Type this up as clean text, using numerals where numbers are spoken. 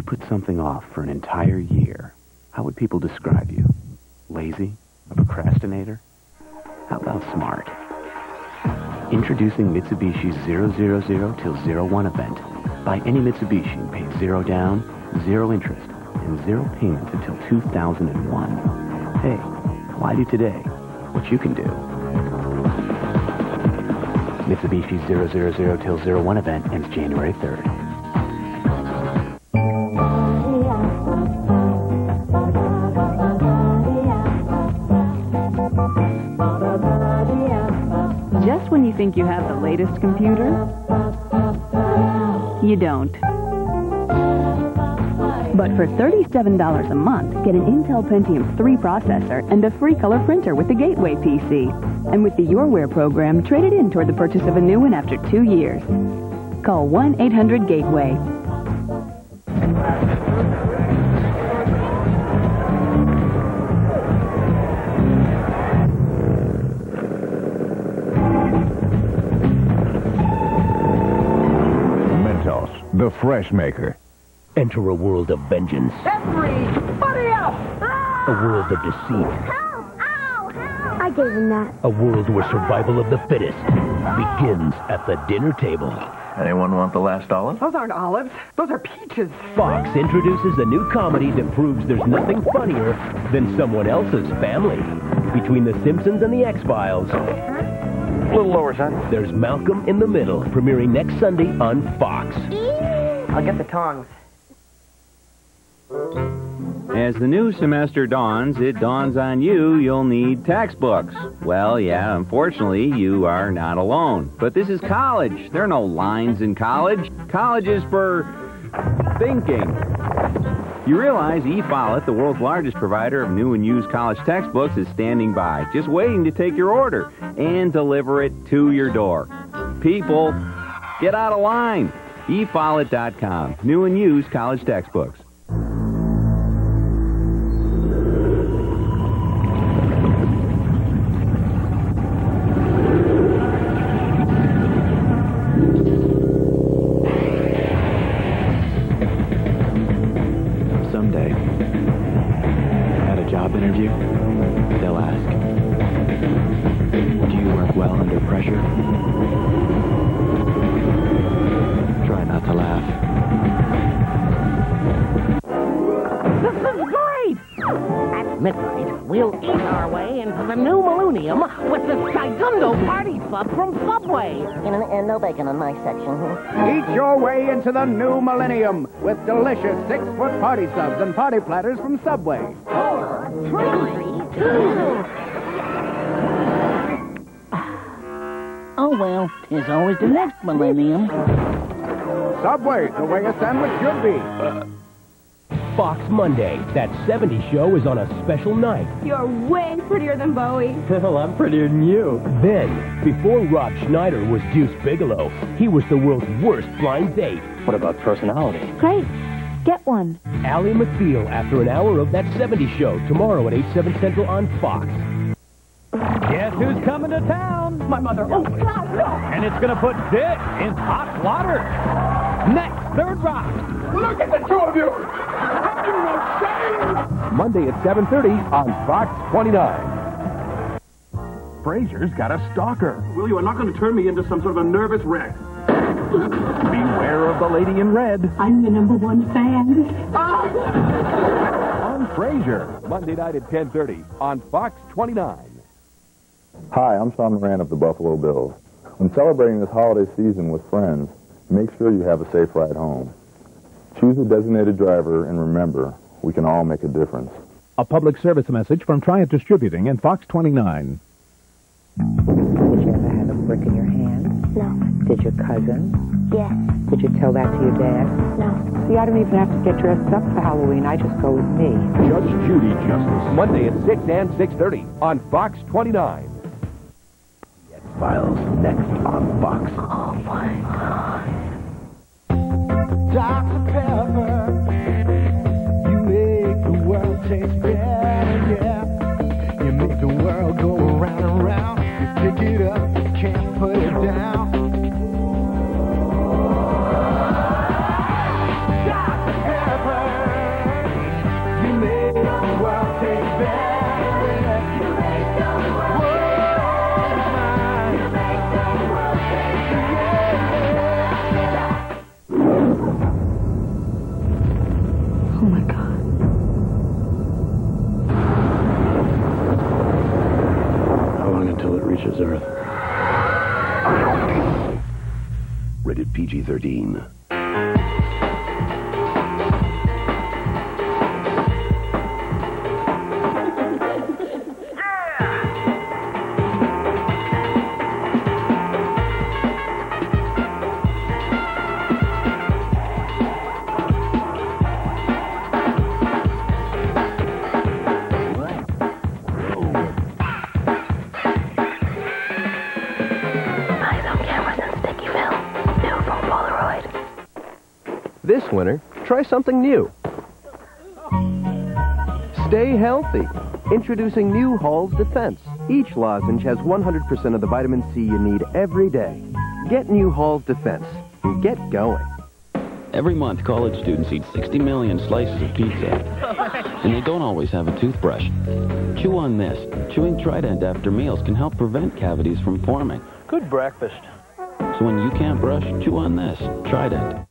you put something off for an entire year, how would people describe you? Lazy? A procrastinator? How about smart? Introducing Mitsubishi's 000 till 01 event. Buy any Mitsubishi, pay zero down, zero interest, and zero payments until 2001. Hey, why do today what you can do? Mitsubishi's 000 till 01 event ends January 3rd. Think you have the latest computer? You don't. But for $37 a month, get an Intel Pentium 3 processor and a free color printer with the Gateway PC. And with the YourWare program, trade it in toward the purchase of a new one after 2 years. Call 1-800-GATEWAY. The Fresh Maker. Enter a world of vengeance. Everybody else! Ah! A world of deceit. Help! Ow! Help! I gave him that. A world where survival of the fittest begins at the dinner table. Anyone want the last olive? Those aren't olives. Those are peaches. Fox introduces a new comedy that proves there's nothing funnier than someone else's family. Between The Simpsons and The X-Files. A little lower, son. There's Malcolm in the Middle, premiering next Sunday on Fox. I'll get the tongs. As the new semester dawns, it dawns on you you'll need textbooks. Well, yeah, unfortunately, you are not alone. But this is college. There are no lines in college. College is for thinking. You realize eFollett, the world's largest provider of new and used college textbooks, is standing by, just waiting to take your order and deliver it to your door. People, get out of line. eFollett.com. New and used college textbooks. We'll eat our way into the new millennium with the Skygundo Party Club from Subway. And no bacon in my section. Eat your way into the new millennium with delicious 6-foot party subs and party platters from Subway. 4, 3, 2. Oh, well, there's always the next millennium. Subway, the way a sandwich should be. Fox Monday. That 70s Show is on a special night. You're way prettier than Bowie. Well, I'm prettier than you. Then, before Rob Schneider was Deuce Bigelow, he was the world's worst blind date. What about personality? Great. Get one. Ally McBeal after an hour of That 70s Show, tomorrow at 8/7 Central on Fox. Guess who's coming to town? My mother always. And it's going to put Dick in hot water. Next, Third Rock. Look at the two of you. Monday at 7:30 on Fox 29. Frasier's got a stalker. Will, you are not going to turn me into some sort of a nervous wreck. Beware of the lady in red. I'm the #1 fan. On Frasier, Monday night at 10:30 on Fox 29. Hi, I'm Sean Moran of the Buffalo Bills. When celebrating this holiday season with friends, make sure you have a safe ride home. Choose a designated driver and remember, we can all make a difference. A public service message from Triant Distributing and Fox 29. Did you ever have a brick in your hand? No. Did your cousin? Yes. Did you tell that to your dad? No. See, I don't even have to get dressed up for Halloween. I just go with me. Judge Judy Justice. Monday at 6 and 6:30 on Fox 29. The X-Files next on Fox. Oh, my God. Dr. Pepper. Tastes better, yeah. You make the world go round and round. You pick it up, you can't put it down. Dr. Pepper. Sarah. Rated PG-13. This winter, try something new. Stay healthy. Introducing new Hall's Defense. Each lozenge has 100% of the vitamin C you need every day. Get new Hall's Defense and get going. Every month, college students eat 60 million slices of pizza. And they don't always have a toothbrush. Chew on this. Chewing Trident after meals can help prevent cavities from forming. Good breakfast. So when you can't brush, chew on this. Trident.